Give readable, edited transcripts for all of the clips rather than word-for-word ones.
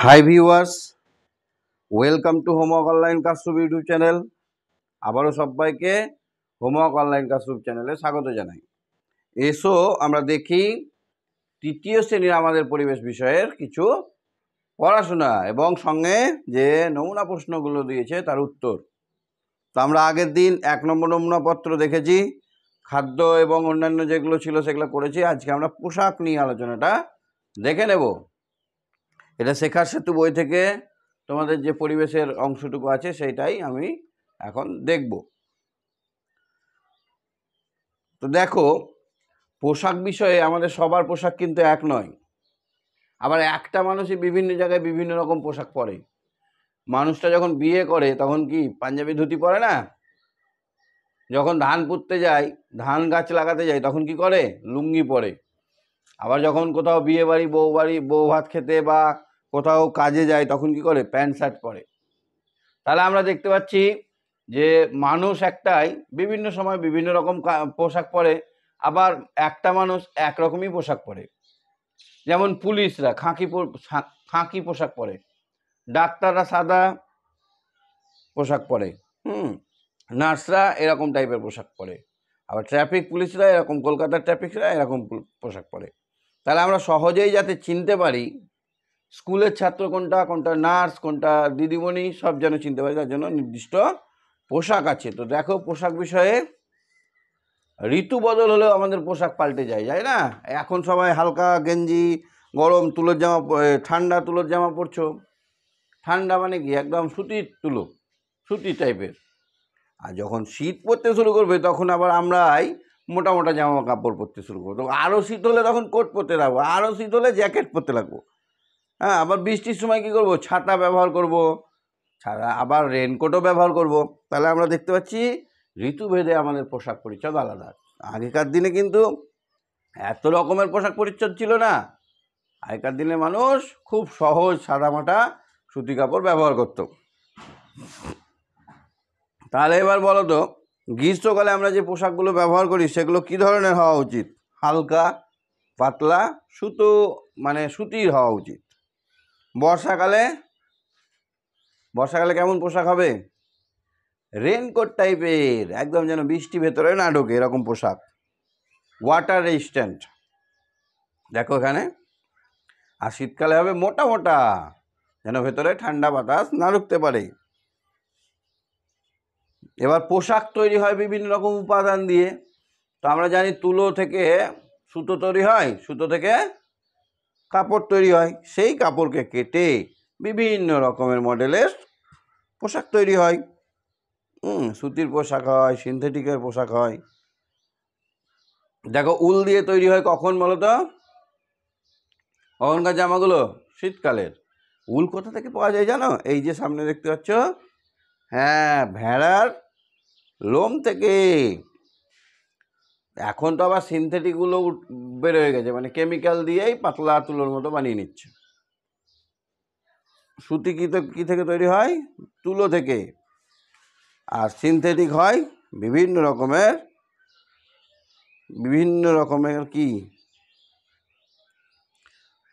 High viewers welcome to homework online classroom YouTube channel आबारो सबाइके homework online classroom चैनले स्वागत जानाई। एसो आमरा देखी तृतीय श्रेणीर आमादेर परिवेश विषयेर किछु पढ़ाशोना एबं संगे जे नमूना प्रश्नगुलो दियेछे तार उत्तर। तो आमरा आगेर दिन 1 नम्बर नमूना पत्र देखेछि, खाद्य एबं अन्यान्य जेगुलो छिलो सेगुलो करेछि। आजके आमरा पोशाक निये आलोचनाटा देखे नेब। এটা শেখার সেতু বই থেকে তোমাদের যে পরিবেশের অংশটুকু আছে সেটাই আমি এখন দেখব। তো দেখো, পোশাক বিষয়ে আমাদের সবার পোশাক কিন্তু এক নয়। আবার একটা মানুষই বিভিন্ন জায়গায় বিভিন্ন রকম পোশাক পরে। মানুষটা যখন বিয়ে করে তখন কি পাঞ্জাবি ধুতি পরে না? যখন ধান পুঁততে যায়, ধান গাছ লাগাতে যায় তখন কি করে? লুঙ্গি পরে। আবার যখন কোথাও বিয়ে বাড়ি বউ ভাত খেতে বা কোথাও কাজে যায় তখন কি করে? প্যান্ট শার্ট পরে। তাহলে আমরা দেখতে পাচ্ছি যে মানুষ একটাই বিভিন্ন সময় বিভিন্ন রকম পোশাক পরে, আবার একটা মানুষ এক রকমই পোশাক পরে। যেমন পুলিশরা খাঁকি পোশাক পরে, ডাক্তাররা সাদা পোশাক পরে, নার্সরা এরকম টাইপের পোশাক পরে, আবার ট্রাফিক পুলিশরা এরকম, কলকাতার ট্রাফিকরা এরকম পোশাক পরে। তাহলে আমরা সহজেই যাতে চিনতে পারি স্কুলের ছাত্র কোনটা, কোনটা নার্স, কোনটা দিদিমণি, সব যেন চিনতে পারি তার জন্য নির্দিষ্ট পোশাক আছে। তো দেখো, পোশাক বিষয়ে ঋতু বদল হলেও আমাদের পোশাক পাল্টে যায়, যায় না? এখন সবাই হালকা গেঞ্জি, গরম তুলোর জামা, ঠান্ডা তুলোর জামা পরছো। ঠান্ডা মানে কি? একদম সুতির তুলো, সুতি টাইপের। আর যখন শীত পড়তে শুরু করবে তখন আবার আমরাই মোটা মোটা জামা কাপড় পরতে শুরু করবো। আরও শীত হলে তখন কোট পরতে লাগবো, আরও শীত হলে জ্যাকেট পরতে লাগবো। হ্যাঁ, আবার বৃষ্টির সময় কী করব? ছাতা ব্যবহার করব, ছাড়া আবার রেনকোটও ব্যবহার করব। তাহলে আমরা দেখতে পাচ্ছি ঋতুভেদে আমাদের পোশাক পরিচ্ছদ আলাদা। আগেকার দিনে কিন্তু এত রকমের পোশাক পরিচ্ছদ ছিল না। আগেকার দিনে মানুষ খুব সহজ সাদামাটা সুতি কাপড় ব্যবহার করত। তাহলে এবার বলো তো, গ্রীষ্মকালে আমরা যে পোশাকগুলো ব্যবহার করি সেগুলো কী ধরনের হওয়া উচিত? হালকা পাতলা সুতো, মানে সুতির হওয়া উচিত। বর্ষাকালে কেমন পোশাক হবে? রেনকোট টাইপের, একদম যেন বৃষ্টি ভেতরে না ঢোকে এরকম পোশাক, ওয়াটার রেজিস্ট্যান্ট। দেখো এখানে। আর শীতকালে হবে মোটা মোটা, যেন ভেতরে ঠান্ডা বাতাস না ঢুকতে পারে। এবার পোশাক তৈরি হয় বিভিন্ন রকম উপাদান দিয়ে। তো আমরা জানি তুলো থেকে সুতো তৈরি হয়, সুতো থেকে কাপড় তৈরি হয়, সেই কাপড়কে কেটে বিভিন্ন রকমের মডেলের পোশাক তৈরি হয়। সুতির পোশাক হয়, সিনথেটিকের পোশাক হয়। দেখো, উল দিয়ে তৈরি হয় কখন বলো তো? এখনকার জামাগুলো শীতকালের। উল কোথা থেকে পাওয়া যায় জানো? এই যে সামনে দেখতে পাচ্ছ, হ্যাঁ, ভেড়ার লোম থেকে। এখন তো আবার সিনথেটিকগুলো বেরোয় গেছে, মানে কেমিক্যাল দিয়েই পাতলা তুলোর মতো বানিয়ে নিচ্ছে। সুতি কী থেকে তৈরি হয়? তুলো থেকে। আর সিনথেটিক হয় বিভিন্ন রকমের কি,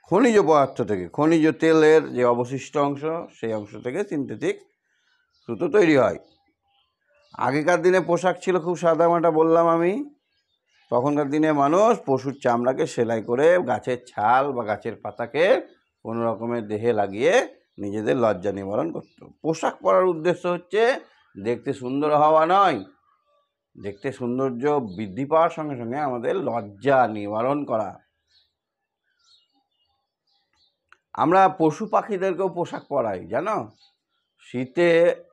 খনিজ পদার্থ থেকে, খনিজ তেলের যে অবশিষ্ট অংশ সেই অংশ থেকে সিনথেটিক সুতো তৈরি হয়। আগেকার দিনে পোশাক ছিল খুব সাদামাটা, বললাম আমি। তখনকার দিনে মানুষ পশুর চামড়াকে সেলাই করে গাছের ছাল বা গাছের পাতাকে কোনো রকমের দেহে লাগিয়ে নিজেদের লজ্জা নিবারণ করত। পোশাক পরার উদ্দেশ্য হচ্ছে দেখতে সুন্দর হওয়া নয়, দেখতে সৌন্দর্য বৃদ্ধি পাওয়ার সঙ্গে সঙ্গে আমাদের লজ্জা নিবারণ করা। আমরা পশু পাখিদেরকেও পোশাক পরাই জানো। শীতে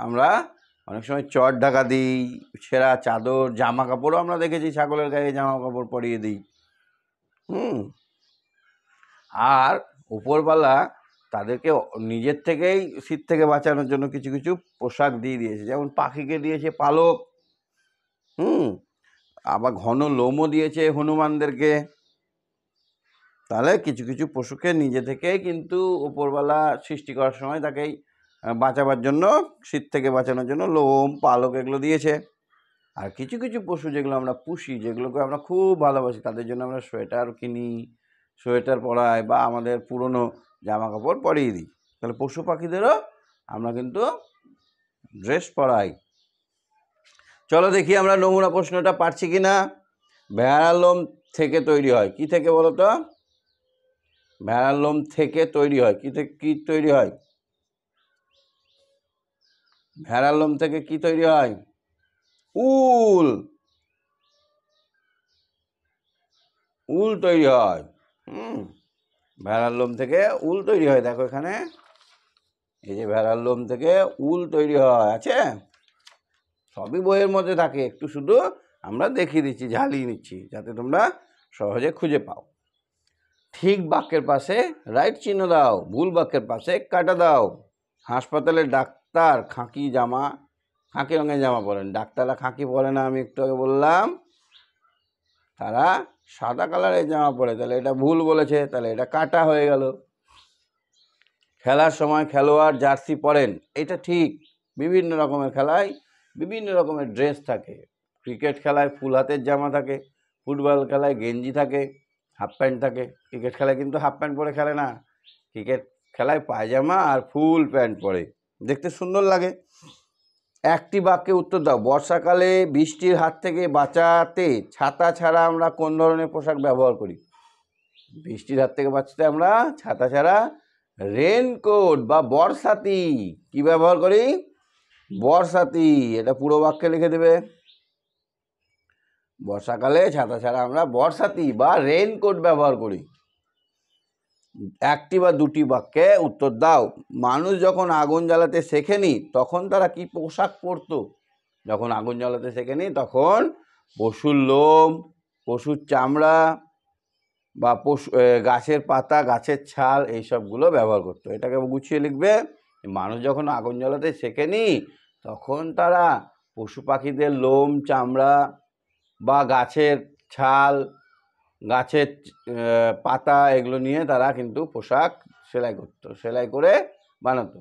আমরা অনেক সময় চট ঢাকা দিই, ছেঁড়া চাদর, জামা কাপড়ও আমরা দেখেছি ছাগলের গায়ে জামা কাপড় পরিয়ে দিই। আর উপরওয়ালা তাদেরকে নিজের থেকেই শীত থেকে বাঁচানোর জন্য কিছু কিছু পোশাক দিয়ে দিয়েছে। যেমন পাখিকে দিয়েছে পালক, আবার ঘন লোমও দিয়েছে হনুমানদেরকে। তাহলে কিছু কিছু পশুকে নিজে থেকেই কিন্তু উপরওয়ালা সৃষ্টি করার সময় তাকেই বাঁচাবার জন্য, শীত থেকে বাঁচানোর জন্য লোম, পালক এগুলো দিয়েছে। আর কিছু কিছু পশু যেগুলো আমরা পুষি, যেগুলোকে আমরা খুব ভালোবাসি, তাদের জন্য আমরা সোয়েটার কিনি, সোয়েটার পরাই বা আমাদের পুরনো জামা কাপড় পরিয়ে দিই। তাহলে পশু পাখিদেরও আমরা কিন্তু ড্রেস পরাই। চলো দেখি আমরা নমুনা প্রশ্নটা পারছি কিনা। ভেড়ার লোম থেকে তৈরি হয় কি থেকে বলো তো? ভেড়ার লোম থেকে তৈরি হয় কি থেকে কি তৈরি হয়? ভেড়ার লোম থেকে কি তৈরি হয়? উল। উল তৈরি হয়। ভেড়ার লোম থেকে উল তৈরি হয়। দেখো এখানে এই যে ভেড়ার লোম থেকে উল তৈরি হয়, আছে সবই বইয়ের মধ্যে থাকে, একটু শুধু আমরা দেখিয়ে দিচ্ছি, ঝালিয়ে নিচ্ছি যাতে তোমরা সহজে খুঁজে পাও। ঠিক বাক্যের পাশে রাইট চিহ্ন দাও, ভুল বাক্যের পাশে কাটা দাও। হাসপাতালে ডাক্তার খাঁকি জামা, খাঁকি রঙের জামা পরেন। ডাক্তাররা খাঁকি পরে না, আমি একটু আগে বললাম, তারা সাদা কালারের জামা পরে। তাহলে এটা ভুল বলেছে, তাহলে এটা কাটা হয়ে গেল। খেলার সময় খেলোয়াড় জার্সি পরেন, এটা ঠিক। বিভিন্ন রকমের খেলায় বিভিন্ন রকমের ড্রেস থাকে। ক্রিকেট খেলায় ফুল হাতের জামা থাকে, ফুটবল খেলায় গেঞ্জি থাকে, হাফ প্যান্ট থাকে। ক্রিকেট খেলায় কিন্তু হাফ প্যান্ট পরে খেলে না, ক্রিকেট খেলায় পায়জামা আর ফুল প্যান্ট পরে, দেখতে সুন্দর লাগে। একটি বাক্যে উত্তর দাও। বর্ষাকালে বৃষ্টির হাত থেকে বাঁচাতে ছাতা ছাড়া আমরা কোন ধরনের পোশাক ব্যবহার করি? বৃষ্টির হাত থেকে বাঁচতে আমরা ছাতা ছাড়া রেনকোট বা বর্ষাতি কি ব্যবহার করি? বর্ষাতি। এটা পুরো বাক্যে লিখে দেবে। বর্ষাকালে ছাতা ছাড়া আমরা বর্ষাতি বা রেনকোট ব্যবহার করি। একটি বা দুটি বাক্যে উত্তর দাও। মানুষ যখন আগুন জ্বালাতে শেখেনি তখন তারা কি পোশাক পরত? যখন আগুন জ্বালাতে শেখেনি তখন পশুর লোম, পশুর চামড়া বা পশু গাছের পাতা, গাছের ছাল, এইসবগুলো ব্যবহার করতো। এটাকে গুছিয়ে লিখবে। মানুষ যখন আগুন জ্বালাতে শেখেনি তখন তারা পশু পাখিদের লোম, চামড়া বা গাছের ছাল, গাছের পাতা, এগুলো নিয়ে তারা কিন্তু পোশাক সেলাই করতো, সেলাই করে বানাতো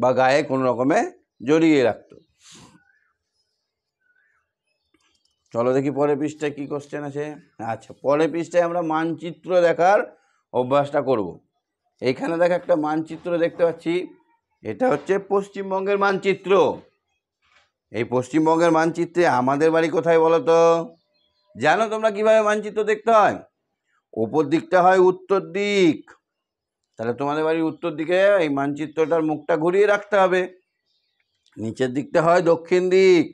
বা গায়ে কোনো রকমে জড়িয়ে রাখতো। চলো দেখি পরের পৃষ্ঠায় কি কোশ্চেন আছে। আচ্ছা, পরের পৃষ্ঠায় আমরা মানচিত্র দেখার অভ্যাসটা করব। এইখানে দেখো একটা মানচিত্র দেখতে পাচ্ছি, এটা হচ্ছে পশ্চিমবঙ্গের মানচিত্র। এই পশ্চিমবঙ্গের মানচিত্রে আমাদের বাড়ি কোথায় বলো তো? জানো তোমরা কিভাবে মানচিত্র দেখতে হয়? ওপর দিকটা হয় উত্তর দিক, তাহলে তোমাদের বাড়ির উত্তর দিকে এই মানচিত্রটার মুখটা ঘুরিয়ে রাখতে হবে। নিচের দিকটা হয় দক্ষিণ দিক,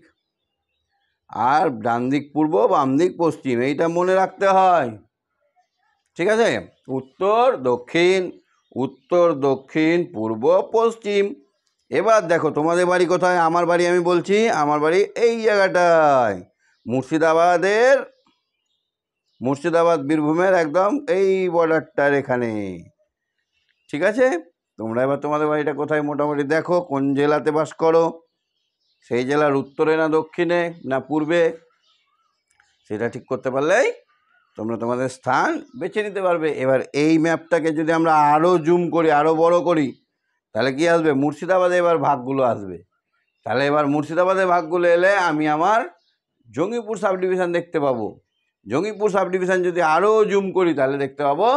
আর ডান দিক পূর্ব, বাম দিক পশ্চিম, এইটা মনে রাখতে হয়, ঠিক আছে? উত্তর দক্ষিণ, উত্তর দক্ষিণ, পূর্ব পশ্চিম। এবার দেখো তোমাদের বাড়ি কোথায়? আমার বাড়ি, আমি বলছি আমার বাড়ি এই জায়গাটায়, মুর্শিদাবাদের, মুর্শিদাবাদ বীরভূমের একদম এই বর্ডারটার এখানে, ঠিক আছে? তোমরা এবার তোমাদের বাড়িটা কোথায় মোটামুটি দেখো, কোন জেলাতে বাস করো, সেই জেলার উত্তরে না দক্ষিণে না পূর্বে, সেটা ঠিক করতে পারলেই তোমরা তোমাদের স্থান বেছে নিতে পারবে। এবার এই ম্যাপটাকে যদি আমরা আরও জুম করি, আরও বড় করি, তাহলে কি আসবে? মুর্শিদাবাদে এবার ভাগগুলো আসবে। তাহলে এবার মুর্শিদাবাদে ভাগগুলো এলে আমি আমার জঙ্গিপুর সাব ডিভিশন দেখতে পাবো। জঙ্গিপুর সাব ডিভিশন যদি আরও জুম করি তাহলে দেখতে পাবো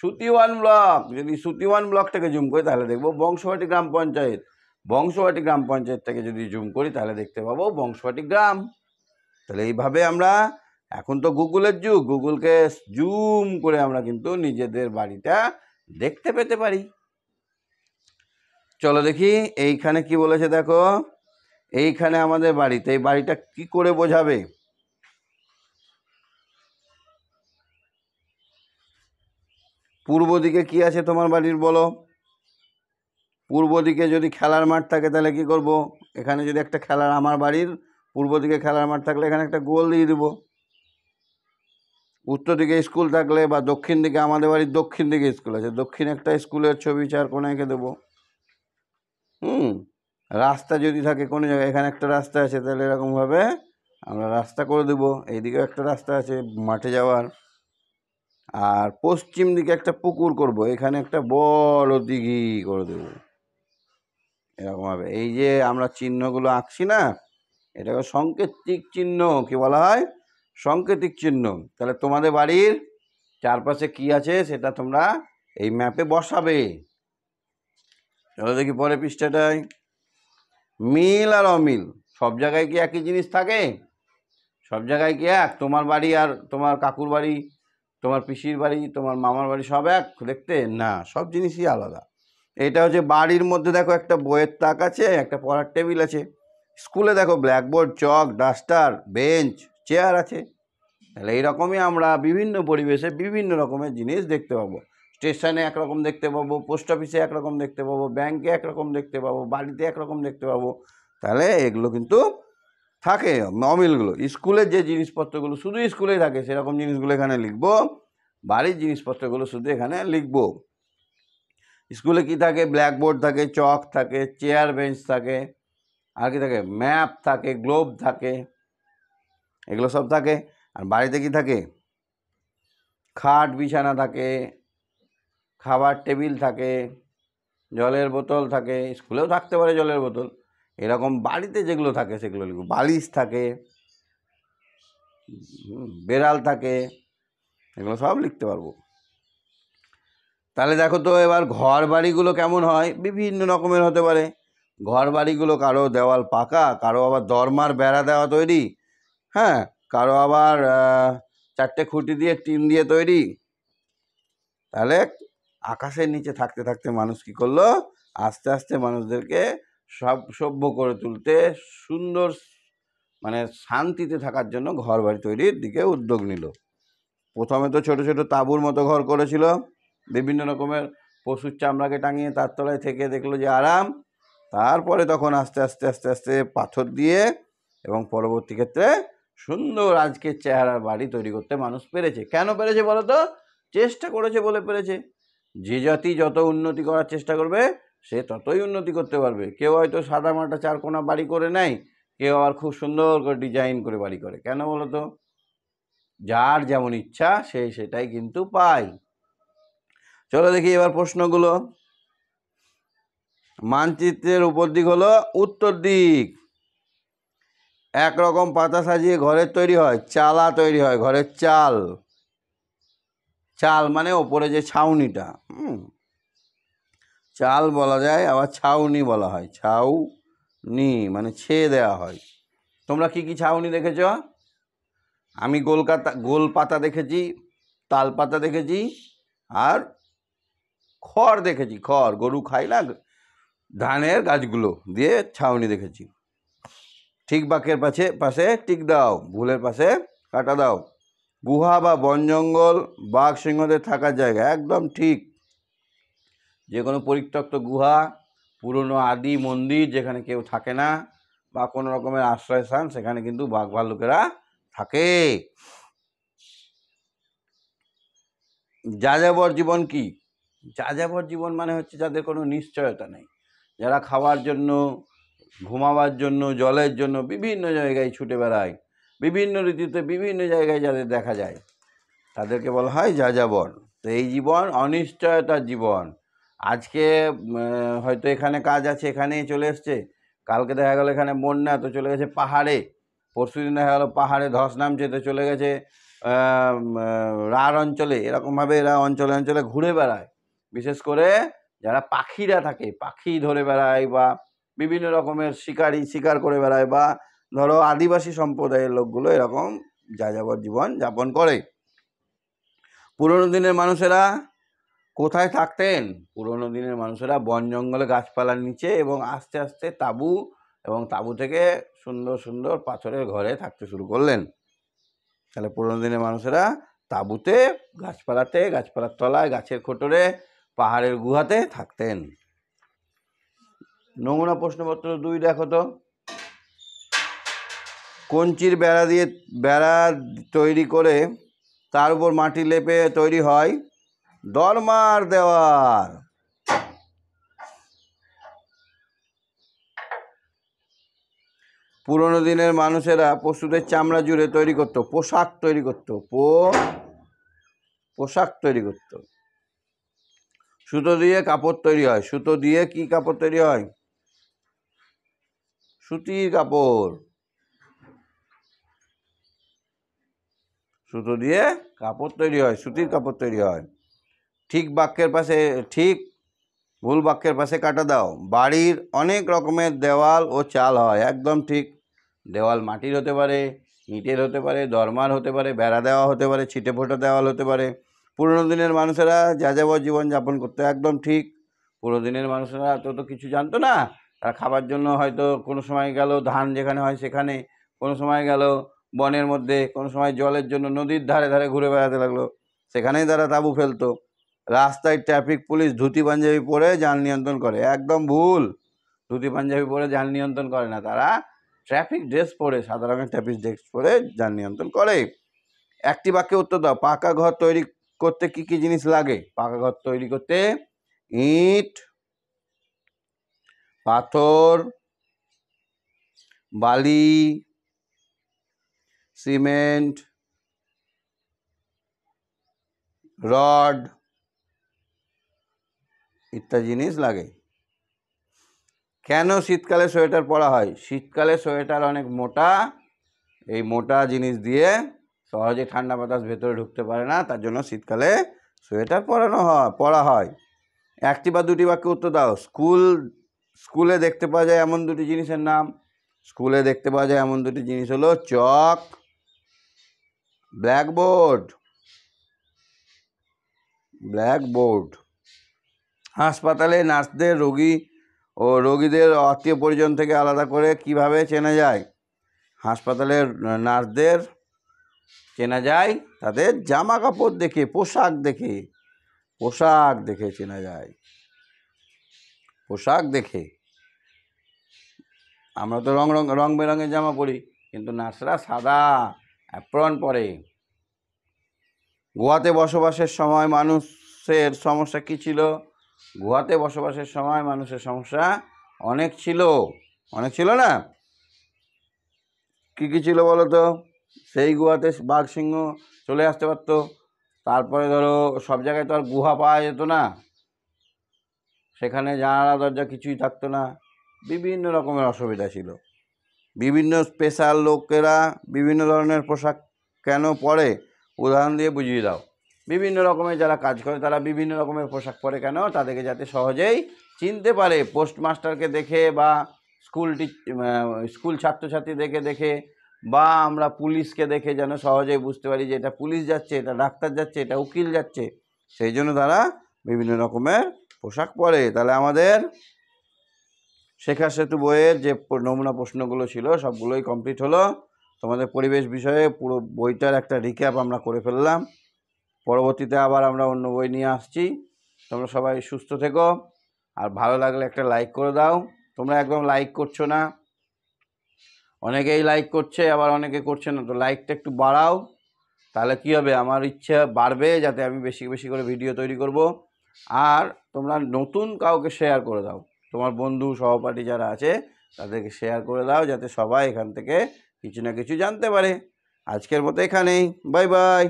সুতিওয়ান ব্লক। যদি সুতিওয়ান ব্লকটাকে জুম করি তাহলে দেখবো বংশবাটি গ্রাম পঞ্চায়েত। বংশবাটি গ্রাম পঞ্চায়েতটাকে যদি জুম করি তাহলে দেখতে পাবো বংশবাটি গ্রাম। তাহলে এইভাবে আমরা, এখন তো গুগলের যুগ, গুগলকে জুম করে আমরা কিন্তু নিজেদের বাড়িটা দেখতে পেতে পারি। চলো দেখি এইখানে কি বলেছে। দেখো এইখানে আমাদের বাড়িতে, এই বাড়িটা কি করে বোঝাবে? পূর্ব দিকে কি আছে তোমার বাড়ির বলো? পূর্ব দিকে যদি খেলার মাঠ থাকে তাহলে কি করব? এখানে যদি একটা খেলার, আমার বাড়ির পূর্ব দিকে খেলার মাঠ থাকলে এখানে একটা গোল দিয়ে দেব। উত্তর দিকে স্কুল থাকলে, বা দক্ষিণ দিকে, আমাদের বাড়ির দক্ষিণ দিকে স্কুল আছে, দক্ষিণ একটা স্কুলের ছবি চার কোণে এঁকে দেবো। রাস্তা যদি থাকে কোনো জায়গায়, এখানে একটা রাস্তা আছে, তাহলে এরকমভাবে আমরা রাস্তা করে দেবো। এইদিকেও একটা রাস্তা আছে মাঠে যাওয়ার। আর পশ্চিম দিকে একটা পুকুর করব, এখানে একটা বড় দিঘি করে দেবো এরকমভাবে। এই যে আমরা চিহ্নগুলো আঁকছি না, এটাকে সংকেতিক চিহ্ন কি বলা হয়? সংকেতিক চিহ্ন। তাহলে তোমাদের বাড়ির চারপাশে কি আছে সেটা তোমরা এই ম্যাপে বসাবে। चलो देखी पर पृष्ठाटाय मिल और अमिल सब जगह कि एक ही जिनिस थाके सब जगह कि एक तुम्हार बाड़ी और तुम्हार काकुर बाड़ी तुम्हार पिसिर बाड़ी तुम्हार मामार बाड़ी सब एक देखते ना सब जिनिसई आलादा। एटा हच्छे बाड़ीर मध्य देखो एकटा बोयेर ताक आछे एकटा पढ़ार टेबिल आछे स्कूले देखो blackboard chalk duster bench chair आछे ताहले एई रकमई आमरा विभिन्न परिवेशे विभिन्न रकमेर जिनिस देखते पाबो। स्टेशने एक रकम देखते पाबो पोस्ट अफिसे एक रकम देखते पाबो बैंके एक रकम देखते पाबो बाड़ीते एक रकम देखते पाबो ताहले एगुलो किन्तु थाके अमिलगुलो स्कूले जे जिनिसपत्रगुलो शुधु स्कूलेई थाके सेरकम जिनिसगुलो एखाने लिखबो बाड़ीर जिनिसपत्रगुलो शुधु एखाने लिखबो। स्कूले कि थाके ब्लैकबोर्ड थाके चक थाके चेयर बेंच थाके आर कि थाके मैप थाके ग्लोब थाके एगुलो सब थाके आर बाड़ीते कि थाके खाट बिछाना थाके খাবার টেবিল থাকে জলের বোতল থাকে স্কুলেও থাকতে পারে জলের বোতল এরকম বাড়িতে যেগুলো থাকে সেগুলো লিখো বালিশ থাকে বেড়াল থাকে এগুলো সব লিখতে পারবো। তাহলে দেখো তো এবার ঘর বাড়িগুলো কেমন হয় বিভিন্ন রকমের হতে পারে ঘর বাড়িগুলো কারো দেওয়াল পাকা কারো আবার দরমার বেড়া দেওয়া তৈরি হ্যাঁ কারো আবার চারটে খুঁটি দিয়ে টিন দিয়ে তৈরি। তাহলে आकाशेर नीचे थाकते थाकते मानुष कि करलो आस्ते आस्ते मानुषदेरके सब सभ्य करे तुलते सुंदर माने शांतिते थाकार जोन्नो घर बाड़ी तैरिर दिके उद्योग निल। प्रथमे तो छोटो छोटो ताबुर मतो घर करेछिलो विभिन्न रकमेर पशुर चामड़ाके टांगिए तार तलाय थेके देखलो जे आराम तारपरे तखन आस्ते आस्ते आस्ते आस्ते पाथर दिए एबं परवर्ती क्षेत्रे सुंदर आजकेर चेहारार बाड़ी तैरि करते मानुष पेरेछे। केन पेरेछे बलो तो चेष्टा करेछे बोले पेरेछे। যে জাতি যত উন্নতি করার চেষ্টা করবে সে ততই উন্নতি করতে পারবে। কেউ হয়তো সাদামাটা চার কোণা বাড়ি করে নেয় কেউ আবার খুব সুন্দর করে ডিজাইন করে বাড়ি করে কেন বলো তো যার যেমন ইচ্ছা সে সেটাই কিন্তু পায়। চলো দেখি এবার প্রশ্নগুলো। মানচিত্রের উপর দিক হলো উত্তর দিক একরকম পাতা সাজিয়ে ঘরের তৈরি হয় চালা তৈরি হয় ঘরের চাল चाल माने ओपरे जे छाउनीटा चाल बला जाए आबार छाउनी बला हय छाउनी माने छेये देया हय। तोमरा कि कि छाउनी देखेछो आमी कलकाता गोल पाता देखेछि ताल पाता देखेछि आर खड़ देखेछि खड़ गरु खाय ना धानेर गाछगुलो दिये छाउनी देखेछि। ठीक बाकेर पाशे पाशे टिक दाओ भुलेर पाशे काटा दाओ। गुहा बा बन जंगल बाघ सिंहदेर थाकार जायगा एकदम ठीक जे कोनो परित्यक्त गुहा पुरोनो आदि मंदिर जेखाने केउ थाके ना बा कोनो रकमेर आश्रयस्थान सेखाने किन्तु बाघ भालुकेरा थाके। जाजाबर जीवन कि जाजाबर जीवन माने हच्छे जादेर कोनो निश्चयता नेई जारा खावार जन्य घुमावार जन्य जलेर जन्य विभिन्न जायगाय छुटे बेड़ाय विभिन्न ऋतुते विभिन्न जगह जादेर देखा जाए तादेरके बला हय जाजाबर। तो एई जीवन अनिश्चयतार जीवन आज के हयतो एखाने काज आछे एखानेई चले एसेछे कालके देखा गेलो एखाने बन्या तो चले गेछे पाहाड़े परशुदिन देखा गेलो पाहाड़े धस नामछे तो चले गेछे रार अंचले एरकम भावे एरा अंचले अंचले घुरे बेड़ाय विशेष करे जारा पाखिरा थाके पाखि धरे बेड़ाय बा विभिन्न रकमेर शिकारी शिकार करे बेड़ाय बा धरो आदिवासी सम्प्रदायेर लोकगुलो एरकम जाजाबर जीवन यापन करे। पुरानो दिनेर मानुषेरा कोथाय थाकतेन पुरानो दिनेर मानुषेरा बन जंगले गाछपालार नीचे एबं आस्ते आस्ते ताबू एबं ताबू थेके सुंदर सुंदर पाथरेर घरे थाकते शुरू करलेन। ताहले पुरानो दिनेर मानुषेरा ताबूते गाछपालाते गाछपालार तलाय गाछेर खोटरे पाहाड़ेर गुहाते थाकतेन। नमूना प्रश्नपत्र 2 देखो तो कंचिर बेड़ा दिए बेड़ा तैरी करे तार उपर माटी लेपे तैरी हय दरमार देवाल। पुरानो दिनेर मानुषेरा पशुदेर चामड़ा जुड़े तैरी करतो पोशाक तैरी करतो पोशाक तैरी करतो। सुतो दिए कापड़ तैरी हय सुतो दिए कि कापड़ तैरी हय सुतिर कापड़ सूतो दिए कपड़ तैरी है सूतर कपड़ तैरी है। ठीक वाक्यर पाशे ठीक ভুল বাক্যের পাশে কাটা দাও। বাড়ির অনেক রকমের দেওয়াল ও চাল হয়, একদম ঠিক। দেওয়াল মাটির হতে পারে, ইটের হতে পারে, দরমার হতে পারে, বেড়া দেওয়া হতে পারে, ছিটে ফোটা দেওয়াল হতে পারে। পুরনো দিনের মানুষেরা যা যাবতীয় জীবনযাপন করতো, একদম ঠিক। পুরনো দিনের মানুষেরা তো কিছু জানতো না, তারা খাবার জন্য হয়তো কোনো সময় গেল ধান যেখানে হয় সেখানে, কোনো সময় গেল বনের মধ্যে, কোনো সময় জলের জন্য নদীর ধারে ধারে ঘুরে বেড়াতে লাগলো, সেখানেই তারা তাঁবু ফেলতো। রাস্তায় ট্রাফিক পুলিশ ধুতি পাঞ্জাবি পরে যান নিয়ন্ত্রণ করে, একদম ভুল। ধুতি পাঞ্জাবি পরে যান নিয়ন্ত্রণ করে না, তারা ট্রাফিক ড্রেস পরে, সাদা রঙের ট্রাফিক ড্রেস পরে যান নিয়ন্ত্রণ করে। একটি বাক্যে উত্তর দাও, পাকা ঘর তৈরি করতে কি কি জিনিস লাগে? পাকা ঘর তৈরি করতে ইট, পাথর, বালি, সিমেন্ট, রড ইত্যাদি জিনিস লাগে। কেন শীতকালে সোয়েটার পরা হয়? শীতকালে সোয়েটার অনেক মোটা, এই মোটা জিনিস দিয়ে সহজে ঠান্ডা বাতাস ভেতরে ঢুকতে পারে না, তার জন্য শীতকালে সোয়েটার পরা হয়। একটি বা দুটি বাক্যে উত্তর দাও। স্কুলে দেখতে পাওয়া যায় এমন দুটি জিনিসের নাম। স্কুলে দেখতে পাওয়া যায় এমন দুটি জিনিস হলো চক, ব্ল্যাকবোর্ড। হাসপাতালে নার্সদের রোগী ও রোগীদের আত্মীয় পরিজন থেকে আলাদা করে কিভাবে চেনা যায়? হাসপাতালের নার্সদের চেনা যায় তাদের জামা কাপড় দেখে, পোশাক দেখে চেনা যায়, পোশাক দেখে। আমরা তো রং বেরঙের জামা পরি, কিন্তু নার্সরা সাদা অ্যাপ্রন পরে। গোয়াতে বসবাসের সময় মানুষের সমস্যা কী ছিল? গোয়াতে বসবাসের সময় মানুষের সমস্যা অনেক ছিল না? কী কী ছিল বলো তো? সেই গুহাতে বাঘ সিংহ চলে আসতে পারতো, তারপরে ধরো সব জায়গায় তো আর গুহা পাওয়া যেত না, সেখানে জানালা দরজা কিছুই থাকতো না, বিভিন্ন রকমের অসুবিধা ছিল। বিভিন্ন স্পেশাল লোকেরা বিভিন্ন ধরনের পোশাক কেন পরে? উদাহরণ দিয়ে বুঝিয়ে দাও। বিভিন্ন রকমের যারা কাজ করে তারা বিভিন্ন রকমের পোশাক পরে কেন? তাদেরকে যাতে সহজেই চিনতে পারে, পোস্টমাস্টারকে দেখে বা স্কুল ছাত্রছাত্রী দেখে বা আমরা পুলিশকে দেখে যেন সহজেই বুঝতে পারি যে এটা পুলিশ যাচ্ছে, এটা ডাক্তার যাচ্ছে, এটা উকিল যাচ্ছে, সেই জন্য তারা বিভিন্ন রকমের পোশাক পরে। তাহলে আমাদের শেখা সেতু বইয়ের যে নমুনা প্রশ্নগুলো ছিল সবগুলোই কমপ্লিট হলো। তোমাদের পরিবেশ বিষয়ে পুরো বইটার একটা রিক্যাপ আমরা করে ফেললাম। পরবর্তীতে আবার আমরা অন্য বই নিয়ে আসছি। তোমরা সবাই সুস্থ থেকো, আর ভালো লাগলে একটা লাইক করে দাও। তোমরা একদম লাইক করছো না, অনেকেই লাইক করছে, আবার অনেকে করছে না, তো লাইকটা একটু বাড়াও, তাহলে কী হবে, আমার ইচ্ছা বাড়বে যাতে আমি বেশি বেশি করে ভিডিও তৈরি করব। আর তোমরা নতুন কাউকে শেয়ার করে দাও, তোমার বন্ধু সহপাঠী যারা আছে তাদেরকে শেয়ার করে দাও, যাতে সবাই এখান থেকে কিছু না কিছু জানতে পারে। আজকের মতো এখানেই, বাই বাই।